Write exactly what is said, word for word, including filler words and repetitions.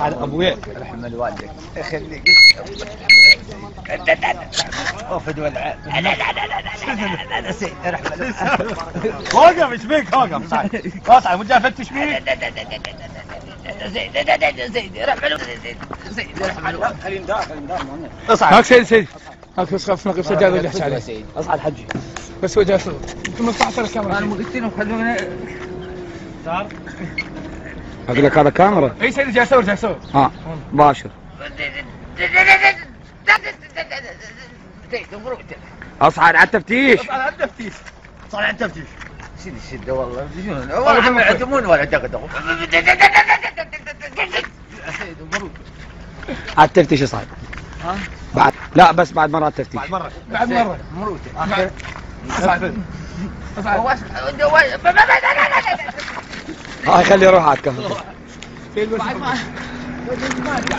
على ابويا رحم الوالدك يخليك وفد والعاد لا لا لا لا لا سيد رحم الوالدك وقف ايش بيك وقف صاحبي قاطع مو جاي افتش بيك زيد زيد زيد رحم الوالدك زيد رحم الوالدك خلينا ندار خلينا ندار اصعد هاك سيد سيد هاك بس خاف نقف سجاد ولا يحش عليه سيد اصعد حجي بس وجهه صدق انتم مقطعت الكاميرا انا مو قلت لهم خلونا صار اقول لك هذا كاميرا اي سيدي جاي اصور جاي اصور اه مباشر اصعد على التفتيش اصعد على التفتيش اصعد على التفتيش سيدي شده والله والله ما يعتمون ولا يعتقدوا على التفتيش اصعد ها بعد لا بس بعد مره التفتيش بعد مره بعد مره مروته اخر اصعد اصعد هاي خليه يروح عاد كهرباء.